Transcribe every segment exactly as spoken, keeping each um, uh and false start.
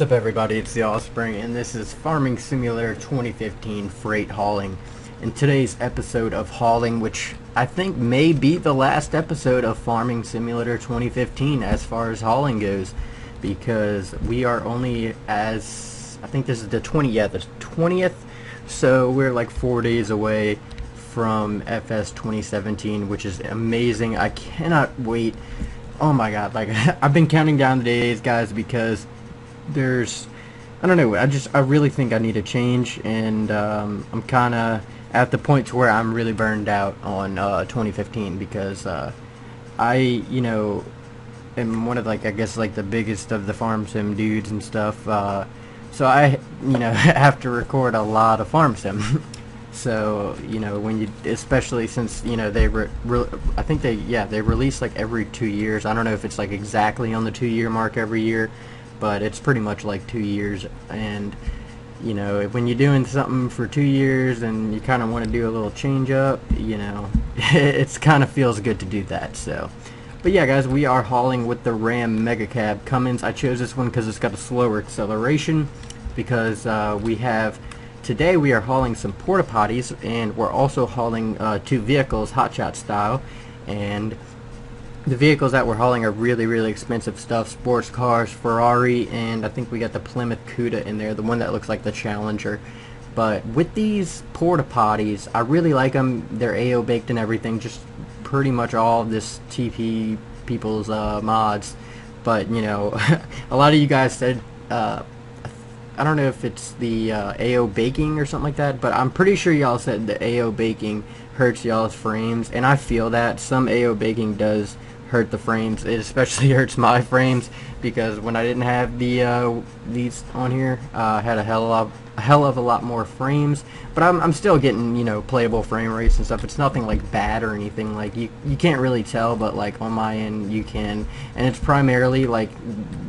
What's up everybody, it's the Offspring and this is Farming Simulator twenty fifteen Freight Hauling. In today's episode of Hauling, which I think may be the last episode of Farming Simulator twenty fifteen as far as hauling goes, because we are only as, I think this is the twentieth, yeah, the twentieth, so we're like four days away from F S twenty seventeen, which is amazing. I cannot wait. Oh my god, like I've been counting down the days, guys, because there's, I don't know, I just, I really think I need a change, and um, I'm kind of at the point to where I'm really burned out on uh, twenty fifteen, because uh, I, you know, am one of, like, I guess, like, the biggest of the farm sim dudes and stuff, uh, so I, you know, have to record a lot of farm sim, so, you know, when you, especially since, you know, they re, re I think they, yeah, they release, like, every two years, I don't know if it's, like, exactly on the two-year mark every year, but it's pretty much like two years, and you know, when you're doing something for two years and you kind of want to do a little change up, you know, it's kind of feels good to do that. So, but yeah guys, we are hauling with the Ram Mega Cab Cummins. I chose this one because it's got a slower acceleration, because uh, we have, today we are hauling some porta potties, and we're also hauling uh, two vehicles hot shot style, and the vehicles that we're hauling are really, really expensive stuff. Sports cars, Ferrari, and I think we got the Plymouth Cuda in there, the one that looks like the Challenger. But with these porta potties, I really like them. They're A O baked and everything, just pretty much all of this T P people's uh, mods. But, you know, a lot of you guys said, uh, I don't know if it's the uh, A O baking or something like that, but I'm pretty sure y'all said the A O baking hurts y'all's frames, and I feel that. Some A O baking does hurt the frames. It especially hurts my frames, because when I didn't have the uh, these on here, I uh, had a hell of a hell of a lot more frames, but I'm, I'm still getting, you know, playable frame rates and stuff. It's nothing like bad or anything, like you you can't really tell, but like on my end you can, and it's primarily like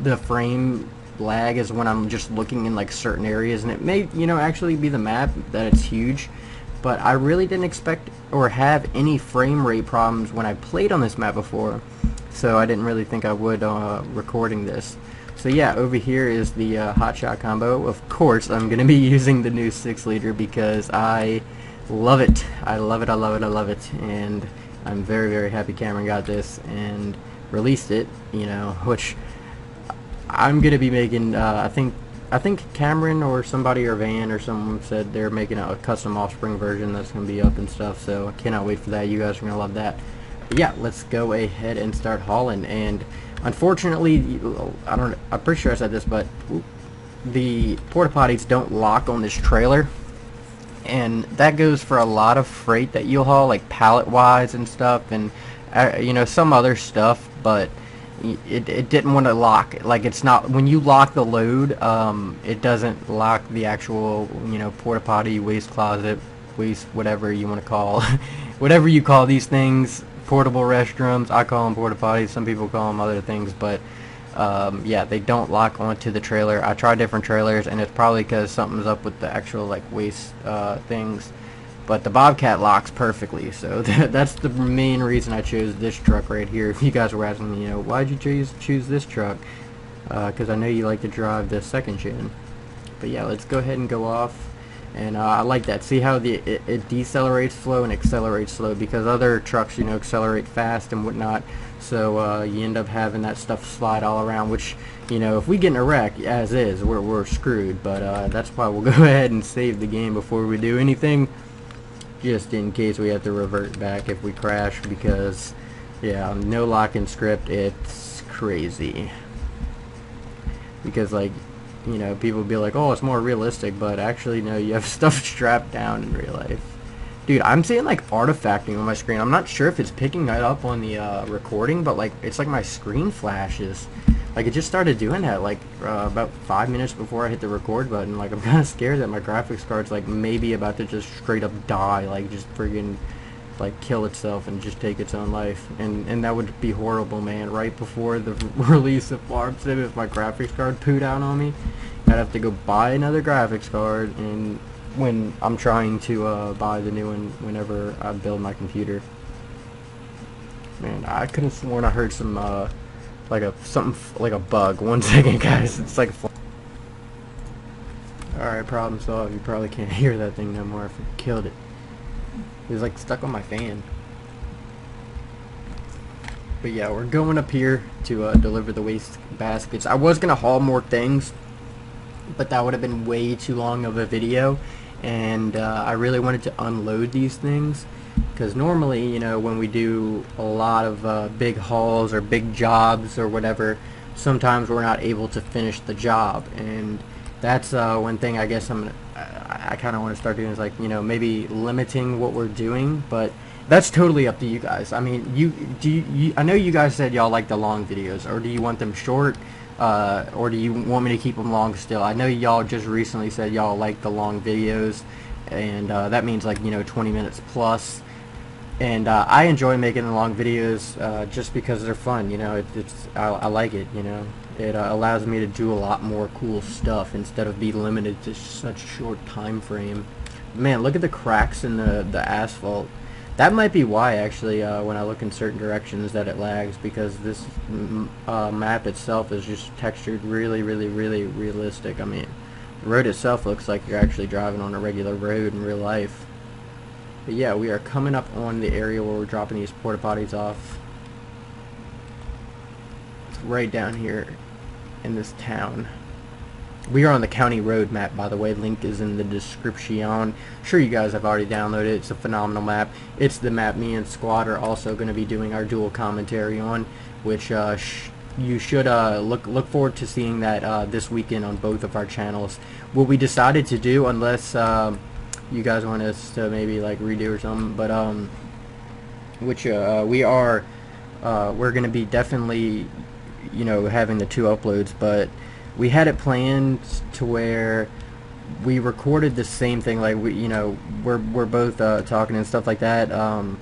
the frame lag is when I'm just looking in like certain areas, and it may, you know, actually be the map that it's huge. But I really didn't expect or have any frame rate problems when I played on this map before, so I didn't really think I would uh, recording this. So yeah, over here is the uh, hot shot combo. Of course I'm gonna be using the new six liter, because I love it, I love it, I love it, I love it, and I'm very, very happy Cameron got this and released it, you know, which I'm gonna be making, uh, I think I think Cameron or somebody or Van or someone said they're making a custom Offspring version that's going to be up and stuff, so I cannot wait for that. You guys are going to love that. But yeah, let's go ahead and start hauling. And unfortunately, I don't, I'm pretty sure I said this, but the porta potties don't lock on this trailer, and that goes for a lot of freight that you'll haul, like pallet wise and stuff, and you know, some other stuff, but It, it didn't want to lock. Like, it's not, when you lock the load, um, it doesn't lock the actual, you know, porta potty, waste closet, waste, whatever you want to call, whatever you call these things, portable restrooms. I call them porta potties. Some people call them other things, but um, yeah, they don't lock onto the trailer. I tried different trailers, and it's probably because something's up with the actual like waste uh, things. But the Bobcat locks perfectly, so that, that's the main reason I chose this truck right here. If you guys were asking me, you know, why'd you choose choose this truck? Because uh, I know you like to drive the second gen. But yeah, let's go ahead and go off. And uh, I like that. See how the it, it decelerates slow and accelerates slow, because other trucks, you know, accelerate fast and whatnot. So uh, you end up having that stuff slide all around, which, you know, if we get in a wreck as is, we're we're screwed. But uh, that's why we'll go ahead and save the game before we do anything, just in case we have to revert back if we crash, because yeah, no lock-in script, it's crazy, because like, you know, people be like, oh, it's more realistic, but actually no, you have stuff strapped down in real life. Dude, I'm seeing like artifacting on my screen. I'm not sure if it's picking it up on the uh, recording, but like it's like my screen flashes, like it just started doing that like uh, about five minutes before I hit the record button. Like, I'm kind of scared that my graphics card's like maybe about to just straight up die, like just friggin' like kill itself and just take its own life, and and that would be horrible, man. Right before the release of Farm Sim, if my graphics card pooed out on me, I'd have to go buy another graphics card, and when I'm trying to uh, buy the new one whenever I build my computer. Man, I could have sworn I heard some uh, like a something, like a bug. One second guys, it's like a Alright, problem solved. You probably can't hear that thing no more if it killed it. It was like stuck on my fan. But yeah, we're going up here to uh, deliver the waste baskets. I was going to haul more things, but that would have been way too long of a video. And uh, I really wanted to unload these things, because normally, you know, when we do a lot of uh, big hauls or big jobs or whatever, sometimes we're not able to finish the job. And that's uh, one thing I guess I'm, I, I kind of want to start doing is, like, you know, maybe limiting what we're doing. But that's totally up to you guys. I mean, you do you, you, I know you guys said y'all like the long videos, or do you want them short? Uh, or do you want me to keep them long still? I know y'all just recently said y'all like the long videos, and uh, that means, like, you know, twenty minutes plus. And uh, I enjoy making the long videos uh, just because they're fun. You know, it, it's I, I like it. You know, it uh, allows me to do a lot more cool stuff instead of be limited to such a short time frame. Man, look at the cracks in the the asphalt. That might be why, actually, uh, when I look in certain directions that it lags, because this m uh, map itself is just textured really, really, really realistic. I mean, the road itself looks like you're actually driving on a regular road in real life. But yeah, we are coming up on the area where we're dropping these porta potties off. It's right down here in this town. We are on the county road map, by the way. Link is in the description. I'm sure you guys have already downloaded it. It's a phenomenal map. It's the map me and Squad are also going to be doing our dual commentary on, which uh, sh you should uh, look look forward to seeing that uh, this weekend on both of our channels. What we decided to do, unless uh, you guys want us to maybe like redo or something, but um, which uh, we are uh, we're going to be definitely, you know, having the two uploads, but we had it planned to where we recorded the same thing, like we, you know, we're we're both uh, talking and stuff like that, um,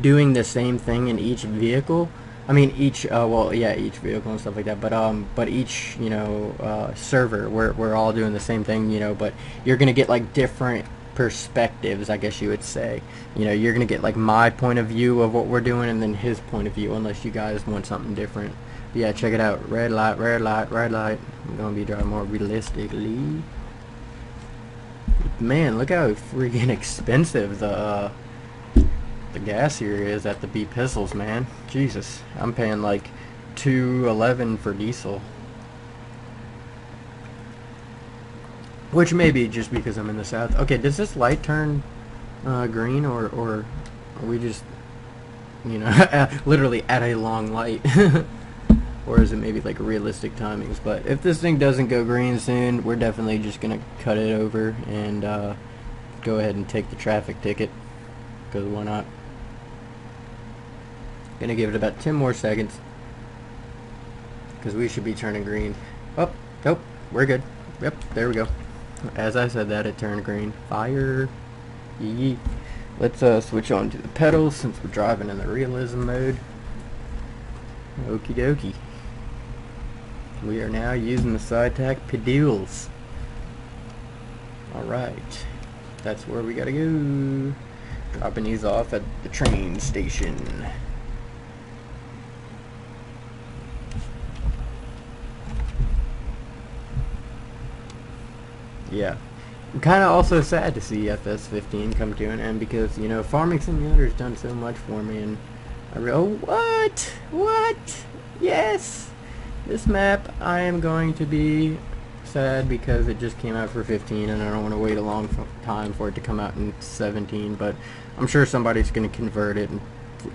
doing the same thing in each vehicle. I mean, each uh, well, yeah, each vehicle and stuff like that. But um, but each, you know, uh, server, we're we're all doing the same thing, you know. But you're gonna get like different perspectives, I guess you would say. You know, you're gonna get like my point of view of what we're doing, and then his point of view, unless you guys want something different. Yeah, check it out. Red light, red light, red light. I'm gonna be driving more realistically. Man, look how freaking expensive the uh, the gas here is at the B Pistols, man. Jesus, I'm paying like two eleven for diesel, which may be just because I'm in the south. Okay, does this light turn uh, green, or or are we just, you know, literally at a long light? Or is it maybe like realistic timings? But if this thing doesn't go green soon, we're definitely just gonna cut it over and uh, go ahead and take the traffic ticket, because why not? Gonna give it about ten more seconds, because we should be turning green. Oh, nope, we're good. Yep, there we go. As I said that, it turned green. Fire. Yee. Let's uh, switch on to the pedals since we're driving in the realism mode. Okie dokie. We are now using the side tack pedals. Alright. That's where we gotta go. Dropping these off at the train station. Yeah. I'm kinda also sad to see F S fifteen come to an end, because, you know, Farming Simulator's done so much for me, and I re- oh, what? What? Yes! This map, I am going to be sad because it just came out for fifteen, and I don't want to wait a long time for it to come out in seventeen, but I'm sure somebody's going to convert it and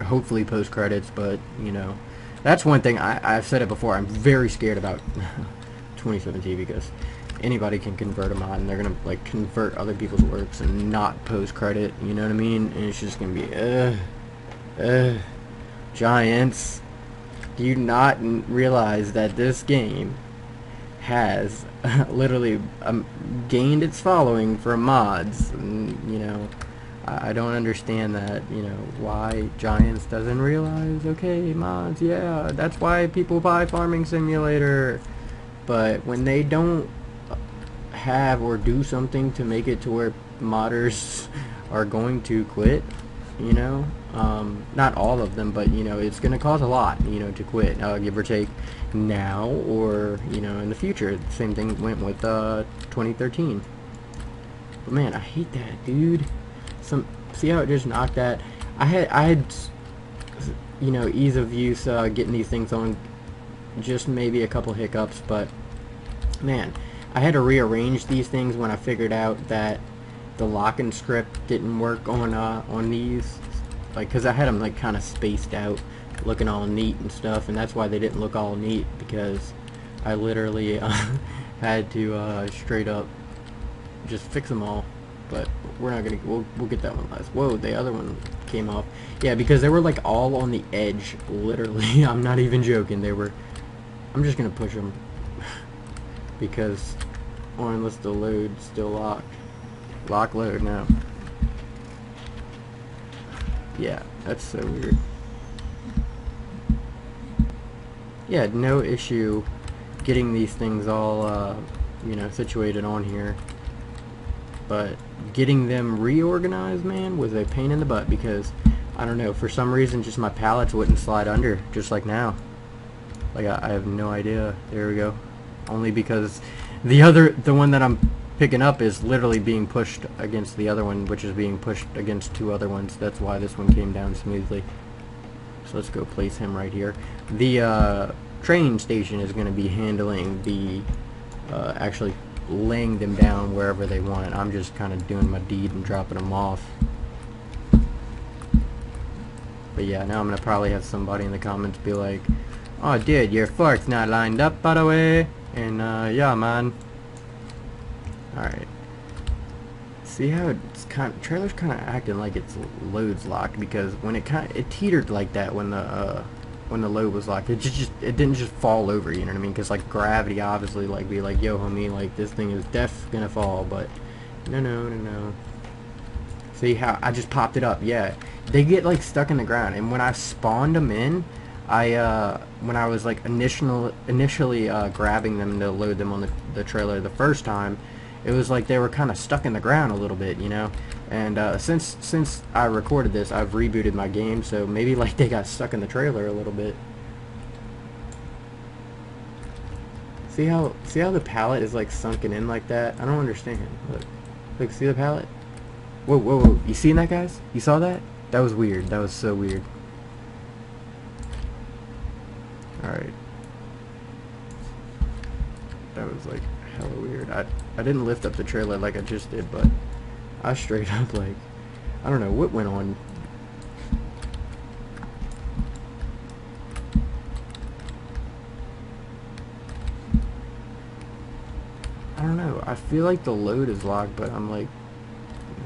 hopefully post credits. But, you know, that's one thing I, I've said it before, I'm very scared about twenty seventeen, because anybody can convert a mod, and they're going to like convert other people's works and not post credit, you know what I mean? And it's just going to be, ugh, ugh. Giants, do you not realize that this game has literally um, gained its following for mods? And, you know, I don't understand that, you know, why Giants doesn't realize, okay, mods, yeah, that's why people buy Farming Simulator. But when they don't have or do something to make it to where modders are going to quit, you know, um, not all of them, but you know, it's going to cause a lot, you know, to quit, uh, give or take, now or you know, in the future. The same thing went with uh, twenty thirteen. But man, I hate that, dude. Some see how it just knocked that. I had I had you know, ease of use uh, getting these things on, just maybe a couple hiccups, but man, I had to rearrange these things when I figured out that the lock-in script didn't work on uh, on these, like, because I had them like kind of spaced out, looking all neat and stuff, and that's why they didn't look all neat, because I literally uh, had to uh, straight up just fix them all. But we're not gonna we'll, we'll get that one last. Whoa, the other one came off. Yeah, because they were like all on the edge, literally. I'm not even joking. They were. I'm just gonna push them because, or unless the load's still locked. Lock load now. Yeah, that's so weird. Yeah, no issue getting these things all uh, you know, situated on here. But getting them reorganized, man, was a pain in the butt, because I don't know, for some reason just my pallets wouldn't slide under, just like now. Like I, I have no idea. There we go. Only because the other, the one that I'm picking up is literally being pushed against the other one, which is being pushed against two other ones. That's why this one came down smoothly. So let's go place him right here. The uh, train station is going to be handling the uh, actually laying them down wherever they want. I'm just kind of doing my deed and dropping them off. But yeah, now I'm going to probably have somebody in the comments be like, "Oh dude, your fork's not lined up, by the way." And uh, yeah, man. Alright. See how it's kind of, trailer's kind of acting like it's load's locked, because when it kind of, it teetered like that when the uh, when the load was locked. It just, just it didn't just fall over, you know what I mean? Because like gravity obviously like be like, "Yo homie, like this thing is def gonna fall," but no no no no. See how I just popped it up? Yeah, they get like stuck in the ground, and when I spawned them in, I uh, when I was like initial initially uh, grabbing them to load them on the the trailer the first time, it was like they were kind of stuck in the ground a little bit, you know. And uh, since since I recorded this, I've rebooted my game, so maybe like they got stuck in the trailer a little bit. See how see how the pallet is like sunken in like that? I don't understand. Look, look, see the pallet? Whoa, whoa, whoa! You seen that, guys? You saw that? That was weird. That was so weird. All right, that was like hella weird. I. I didn't lift up the trailer like I just did, but I straight up, like, I don't know what went on. I don't know. I feel like the load is locked, but I'm, like,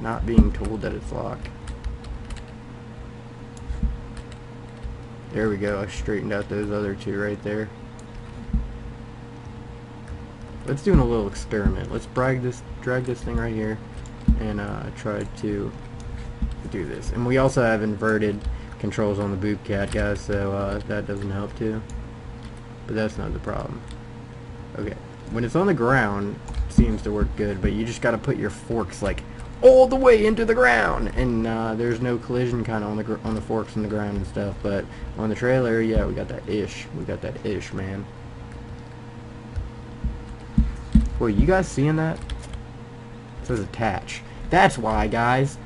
not being told that it's locked. There we go. I straightened out those other two right there. Let's do a little experiment. Let's drag this, drag this thing right here, and uh, try to do this. And we also have inverted controls on the boot cat, guys, so uh, that doesn't help too. But that's not the problem. Okay, when it's on the ground, it seems to work good. But you just got to put your forks like all the way into the ground, and uh, there's no collision kind of on the gr on the forks in the ground and stuff. But on the trailer, yeah, we got that ish. We got that ish, man. Well, you guys seeing that? It says attach. That's why, guys.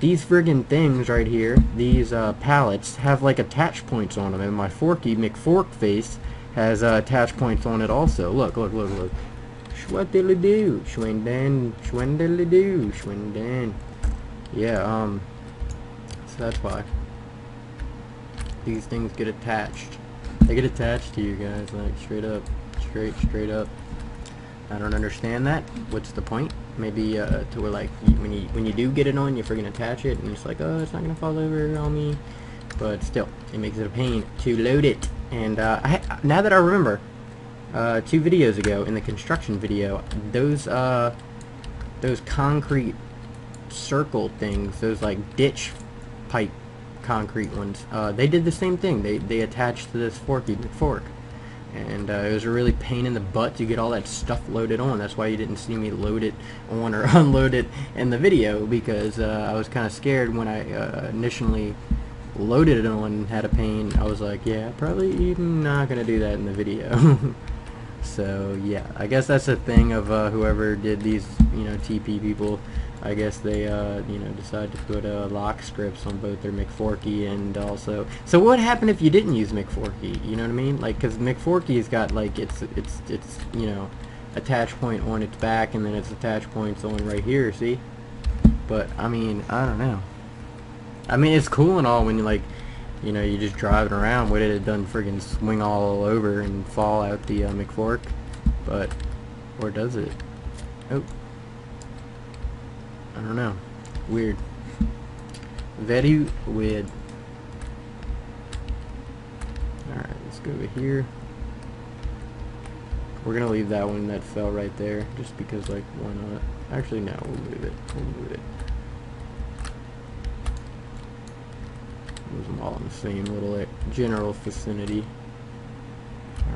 These friggin' things right here, these uh, pallets, have like attach points on them, and my Forky McForkface has uh, attach points on it also. Look, look, look, look. Shwendily do, shwenden, shwendily do, shwenden. Yeah, um. So that's why these things get attached. They get attached to you guys, like straight up, straight, straight up. I don't understand that. What's the point? Maybe uh, to where like when you when you do get it on, you freaking attach it, and it's like, oh, it's not gonna fall over on me. But still, it makes it a pain to load it. And uh, I, now that I remember, uh, two videos ago in the construction video, those uh, those concrete circle things, those like ditch pipe concrete ones, uh, they did the same thing. They they attached to this forky fork. and uh, it was a really pain in the butt to get all that stuff loaded on. That's why you didn't see me load it on or unload it in the video, because uh, I was kind of scared when I uh, initially loaded it on, had a pain. I was like, yeah, probably not gonna do that in the video. So yeah, I guess that's the thing of uh, whoever did these, you know, T P people. I guess they, uh, you know, decided to put uh, lock scripts on both their McForky and also. So what happened if you didn't use McForky? You know what I mean? Like, because McForky's got like it's it's it's you know, attach point on its back, and then its attach points on right here. See? But I mean, I don't know. I mean, it's cool and all when you like, you know, you just driving around with it. It doesn't friggin' swing all over and fall out the uh, McFork, but or does it? Oh. I don't know. Weird. Very weird. Alright, let's go over here. We're gonna leave that one that fell right there, just because, like, why not? Actually, no, we'll move it. We'll move it. Move them all in the same little like, general vicinity.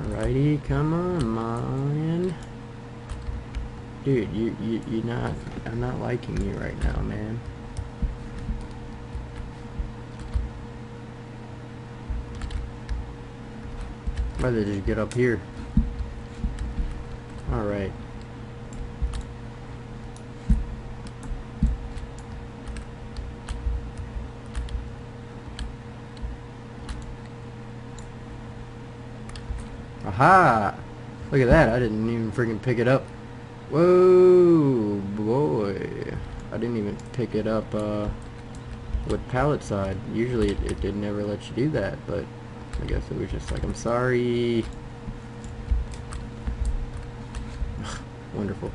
Alrighty, come on, man. Dude, you, you, you're not, I'm not liking you right now, man. I'd rather just get up here. Alright. Aha! Look at that, I didn't even freaking pick it up. Whoa, boy. I didn't even pick it up uh, with pallet side. Usually it, it, it never lets you do that, but I guess it was just like, I'm sorry. Wonderful.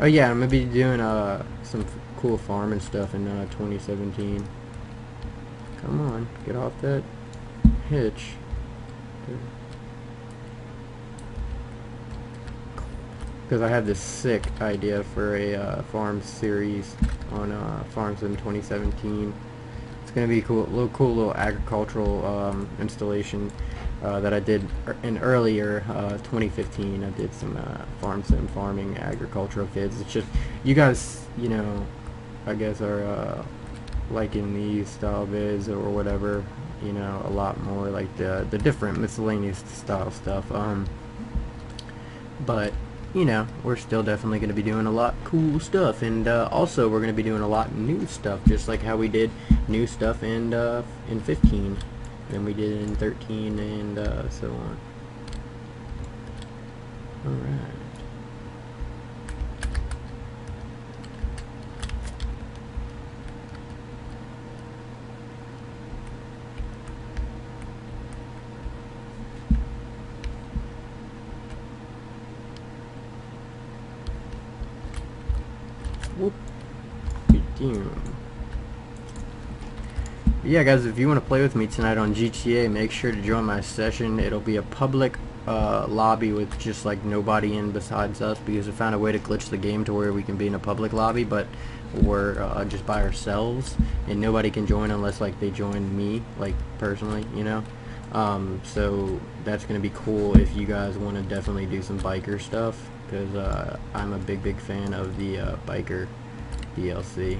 Oh yeah, I'm going to be doing uh, some f cool farming stuff in uh, twenty seventeen. Come on, get off that hitch. Dude. Because I had this sick idea for a uh, farm series on uh, Farms in twenty seventeen. It's gonna be cool, little cool little agricultural um, installation uh, that I did in earlier uh, twenty fifteen. I did some uh, farm sim farming agricultural kids. It's just you guys, you know, I guess are uh, liking these style vids or whatever, you know, a lot more like the the different miscellaneous style stuff. Um, but you know, we're still definitely going to be doing a lot cool stuff, and uh, also we're going to be doing a lot new stuff, just like how we did new stuff in uh, in fifteen, then we did in thirteen, and uh, so on. All right. Yeah, guys, if you want to play with me tonight on G T A, make sure to join my session. It'll be a public uh, lobby with just like nobody in besides us, because we found a way to glitch the game to where we can be in a public lobby, but we're uh, just by ourselves, and nobody can join unless like they join me, like personally, you know. Um, so that's gonna be cool if you guys want to definitely do some biker stuff, because uh, I'm a big, big fan of the uh, biker D L C.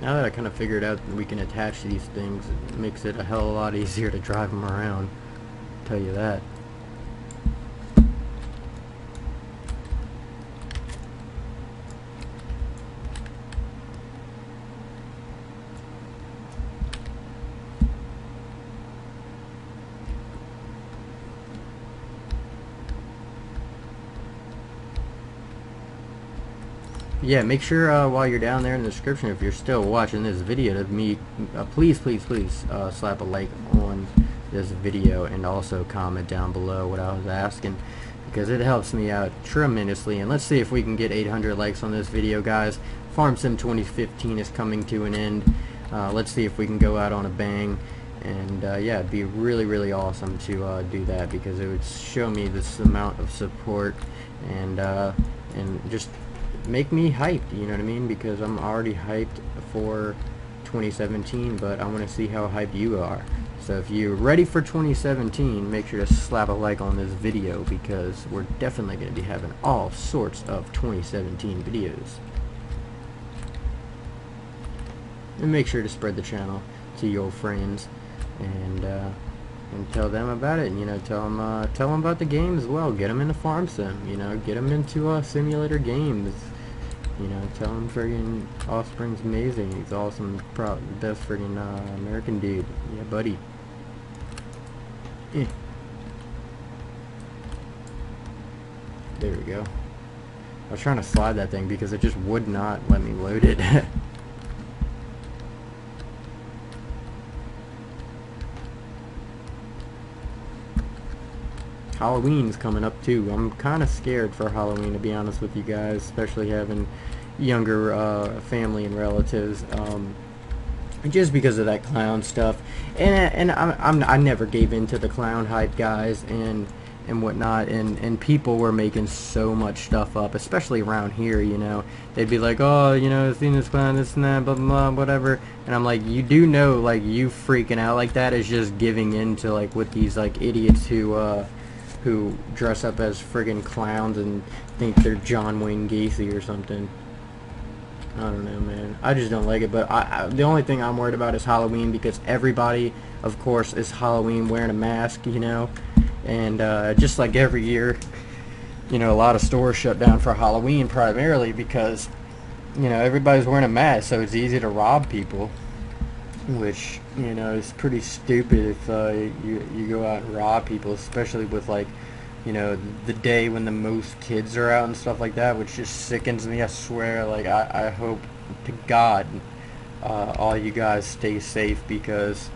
Now that I kind of figured out that we can attach these things, it makes it a hell of a lot easier to drive them around. I'll tell you that. Yeah, make sure uh, while you're down there in the description, if you're still watching this video, to me, uh, please, please, please uh, slap a like on this video, and also comment down below what I was asking, because it helps me out tremendously. And let's see if we can get eight hundred likes on this video, guys. Farm Sim twenty fifteen is coming to an end. Uh, let's see if we can go out on a bang. And uh, yeah, it'd be really, really awesome to uh, do that, because it would show me this amount of support, and uh, and just make me hyped, you know what I mean? Because I'm already hyped for twenty seventeen, but I want to see how hyped you are. So if you're ready for twenty seventeen, make sure to slap a like on this video, because we're definitely going to be having all sorts of twenty seventeen videos. And make sure to spread the channel to your friends and uh, and tell them about it. And you know, tell them uh, tell them about the game as well. Get them into farm sim. You know, get them into uh, simulator games. You know, tell them friggin' Offspring's amazing. He's awesome, pro best friggin' uh, American dude. Yeah, buddy. Yeah. There we go. I was trying to slide that thing because it just would not let me load it. Halloween's coming up too. I'm kind of scared for Halloween, to be honest with you guys, especially having younger uh, family and relatives, um, just because of that clown stuff. And and I'm, I'm I never gave in to the clown hype, guys, and and whatnot. And and people were making so much stuff up, especially around here. You know, they'd be like, oh, you know, I've seen this clown, this and that, blah blah, whatever. And I'm like, you do know, like, you freaking out like that is just giving in to like what these like idiots who. Uh, who dress up as friggin' clowns and think they're John Wayne Gacy or something. I don't know, man. I just don't like it, but I, I, the only thing I'm worried about is Halloween, because everybody, of course, is Halloween wearing a mask, you know, and uh, just like every year, you know, a lot of stores shut down for Halloween primarily because, you know, everybody's wearing a mask, so it's easy to rob people, which, you know, it's pretty stupid if uh, you, you go out and rob people, especially with, like, you know, the day when the most kids are out and stuff like that, which just sickens me, I swear. Like, I, I hope to God uh, all you guys stay safe, because,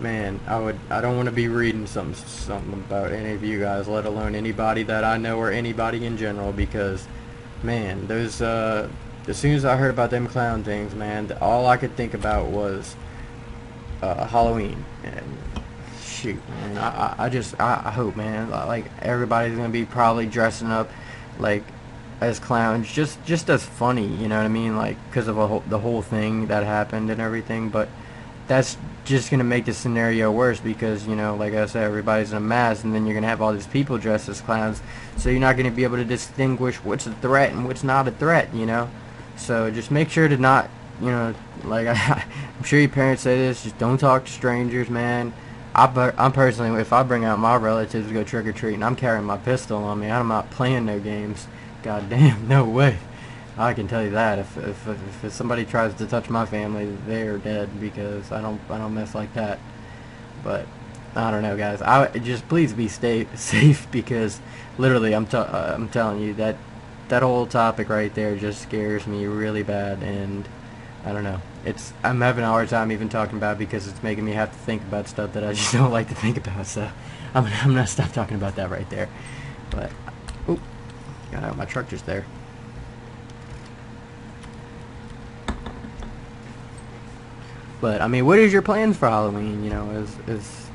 man, I would I don't want to be reading something, something about any of you guys, let alone anybody that I know or anybody in general, because, man, those, uh, as soon as I heard about them clown things, man, all I could think about was Uh, Halloween. And shoot, man, I, I just I, I hope, man, like, everybody's gonna be probably dressing up like as clowns, just just as funny, you know what I mean, like, because of a whole, the whole thing that happened and everything. But that's just gonna make the scenario worse, because, you know, like I said, everybody's in a mask, and then you're gonna have all these people dressed as clowns, so you're not gonna be able to distinguish what's a threat and what's not a threat, you know. So just make sure to not, you know, like, I, I'm sure your parents say this, just don't talk to strangers, man. I, I'm personally, if I bring out my relatives to go trick-or-treating, I'm carrying my pistol on me. I'm not playing no games. God damn, no way. I can tell you that. If, if, if, if somebody tries to touch my family, they are dead, because I don't, I don't mess like that. But I don't know, guys. I just, please be stay safe, because literally, I'm, t uh, I'm telling you, that, that whole topic right there just scares me really bad, and I don't know. It's I'm having a hard time even talking about it, because it's making me have to think about stuff that I just don't like to think about. So I'm I'm gonna stop talking about that right there. But oh, got out my truck just there. But I mean, what is your plans for Halloween? You know, is is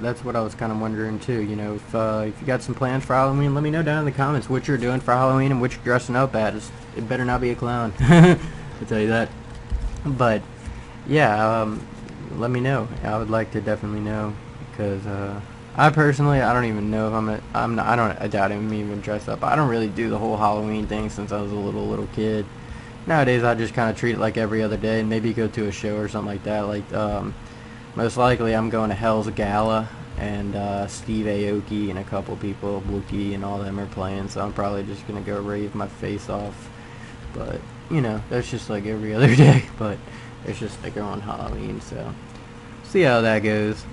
that's what I was kind of wondering too. You know, if uh, if you got some plans for Halloween, let me know down in the comments what you're doing for Halloween and what you're dressing up as. It better not be a clown. I'll tell you that. But yeah, um, let me know. I would like to definitely know, because uh, I personally, I don't even know if I'm a, I'm not, I don't I doubt I'm even dressed up. I don't really do the whole Halloween thing since I was a little little kid. Nowadays, I just kind of treat it like every other day, and maybe go to a show or something like that. Like um, most likely, I'm going to Hell's Gala, and uh, Steve Aoki and a couple people, Wookiee and all them are playing. So I'm probably just gonna go rave my face off. But you know, that's just like every other day, but it's just like on Halloween, so see how that goes.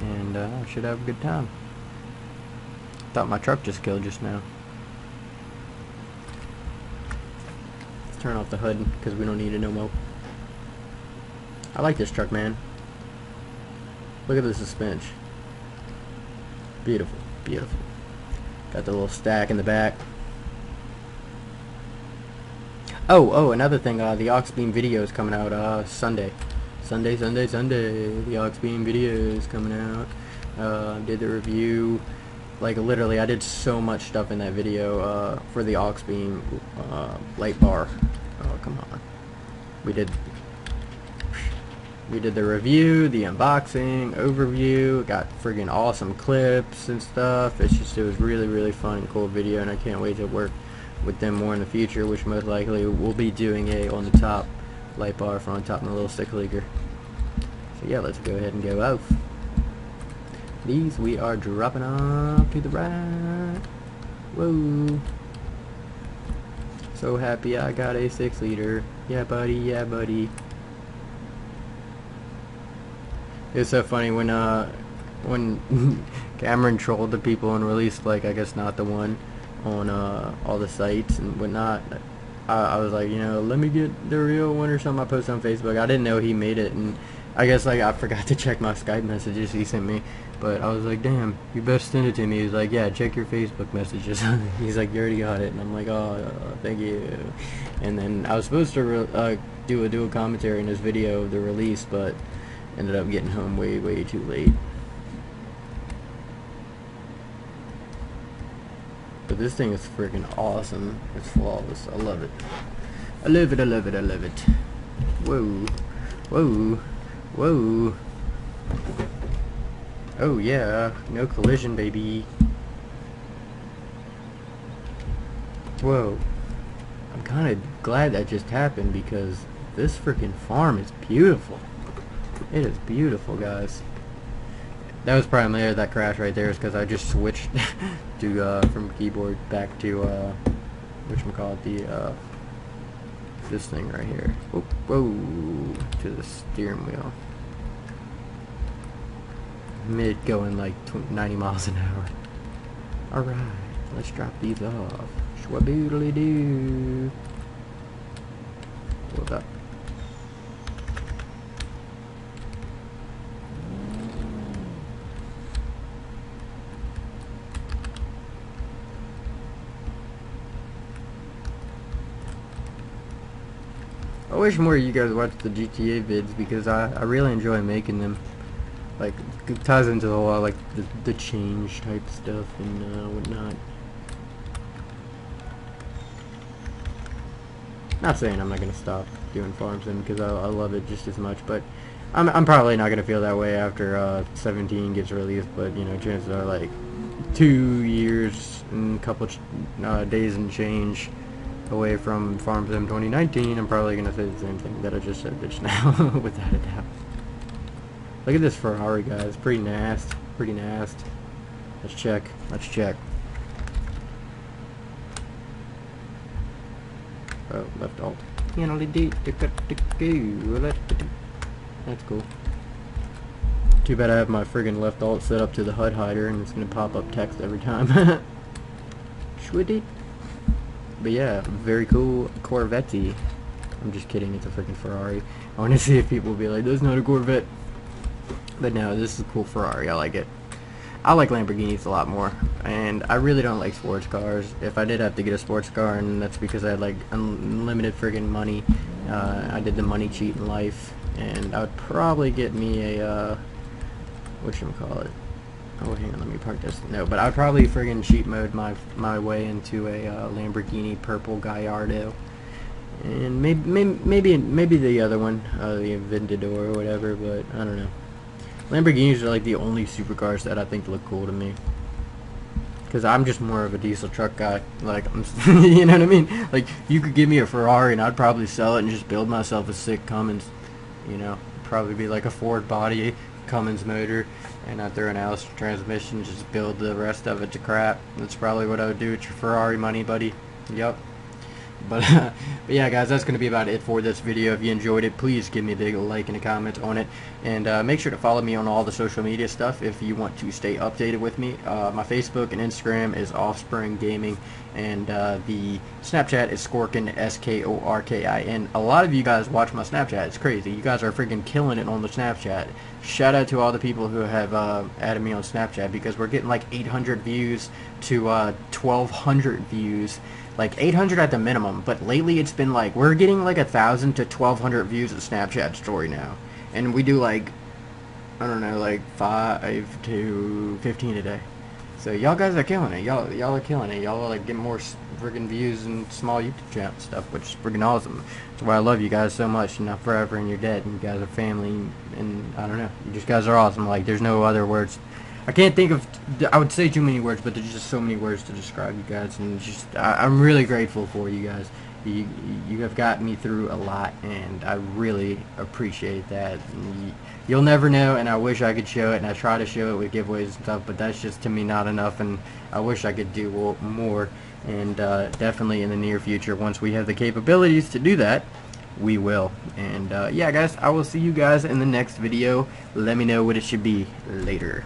And I uh, should have a good time. Thought my truck just killed just now. Let's turn off the H U D, because we don't need it no more. I like this truck, man. Look at the suspension. Beautiful, beautiful. Got the little stack in the back. Oh, oh, another thing, uh, the Oxbeam video is coming out, uh, Sunday. Sunday, Sunday, Sunday, the Oxbeam video is coming out. Uh, did the review Like, literally, I did so much stuff in that video uh, for the Oxbeam uh, light bar. Oh, come on. We did... We did the review, the unboxing, overview, got friggin' awesome clips and stuff. It's just, it was really, really fun and cool video, and I can't wait to work with them more in the future, which most likely we'll be doing a on the top light bar for on top and a little stick leaker. So yeah, let's go ahead and go off. These we are dropping off to the right. Whoa. So happy I got a six liter. Yeah, buddy, yeah, buddy. It's so funny when uh when Cameron trolled the people and released, like, I guess not the one on uh all the sites and whatnot. I, I was like, you know, let me get the real one or something. I posted on Facebook. I didn't know he made it, and I guess, like, I forgot to check my Skype messages he sent me. But I was like, damn, you best send it to me. He's like, yeah, check your Facebook messages. He's like, you already got it, and I'm like, oh, thank you. And then I was supposed to re uh, do a do a commentary in this video of the release, but ended up getting home way, way too late. But this thing is freaking awesome. It's flawless. I love it. I love it, I love it, I love it. Whoa. Whoa. Whoa. Oh yeah. No collision, baby. Whoa. I'm kinda glad that just happened, because this freaking farm is beautiful. It is beautiful, guys. That was probably that crash right there is because I just switched to uh, from keyboard back to uh, whatchamacallit, the uh, this thing right here. Whoa, whoa, to the steering wheel. Mid going like ninety miles an hour. All right, let's drop these off. Shwaboodly doo. Hold up. I wish more of you guys watched the G T A vids, because I, I really enjoy making them. Like, it ties into the whole, like, the, the change type stuff and uh, whatnot. Not saying I'm not going to stop doing farm sim, because I, I love it just as much, but I'm, I'm probably not going to feel that way after uh, seventeen gets released, but, you know, chances are, like, two years and a couple ch uh, days and change away from Farm Sim twenty nineteen, I'm probably gonna say the same thing that I just said just now, without a doubt. Look at this Ferrari, guys. Pretty nasty, pretty nasty. Let's check. Let's check. Oh, left alt. That's cool. Too bad I have my friggin' left alt set up to the H U D hider, and it's gonna pop up text every time. Shwiddy. But yeah, very cool Corvette-y. I'm just kidding, it's a freaking Ferrari. I want to see if people will be like, that's not a Corvette. But no, this is a cool Ferrari, I like it. I like Lamborghinis a lot more. And I really don't like sports cars. If I did have to get a sports car, and that's because I had like unlimited friggin' money. Uh, I did the money cheat in life. And I would probably get me a, uh, whatchamacallit. Oh, hang on, let me park this. No, but I'd probably friggin' cheat mode my my way into a uh, Lamborghini purple Gallardo, and maybe maybe maybe, maybe the other one, uh, the Aventador or whatever. But I don't know. Lamborghinis are like the only supercars that I think look cool to me, because I'm just more of a diesel truck guy. Like, I'm, you know what I mean? Like, you could give me a Ferrari, and I'd probably sell it and just build myself a sick Cummins. You know, probably be like a Ford body, Cummins motor, and I threw an Allison transmission, just build the rest of it to crap. That's probably what I would do with your Ferrari money, buddy. Yep. But, uh, but yeah, guys, that's going to be about it for this video. If you enjoyed it, please give me a big like and a comment on it. And uh, make sure to follow me on all the social media stuff if you want to stay updated with me. Uh, my Facebook and Instagram is Offspring Gaming. And uh, the Snapchat is Skorkin, S K O R K I N. A lot of you guys watch my Snapchat. It's crazy. You guys are freaking killing it on the Snapchat. Shout out to all the people who have uh, added me on Snapchat, because we're getting like eight hundred views to uh, twelve hundred views. Like eight hundred at the minimum, but lately it's been like, we're getting like one thousand to twelve hundred views of Snapchat story now. And we do like, I don't know, like five to fifteen a day. So y'all guys are killing it. Y'all y'all are killing it. Y'all like get more friggin' views and small YouTube channel stuff, which is friggin' awesome. That's why I love you guys so much. You're not forever, and you're dead, and you guys are family, and I don't know. You just guys are awesome. Like there's no other words. I can't think of. I would say too many words, but there's just so many words to describe you guys, and just I, I'm really grateful for you guys. You you have got me through a lot, and I really appreciate that. And you, you'll never know, and I wish I could show it, and I try to show it with giveaways and stuff, but that's just to me not enough, and I wish I could do more. And uh, definitely in the near future, once we have the capabilities to do that, we will. And uh, yeah, guys, I will see you guys in the next video. Let me know what it should be later.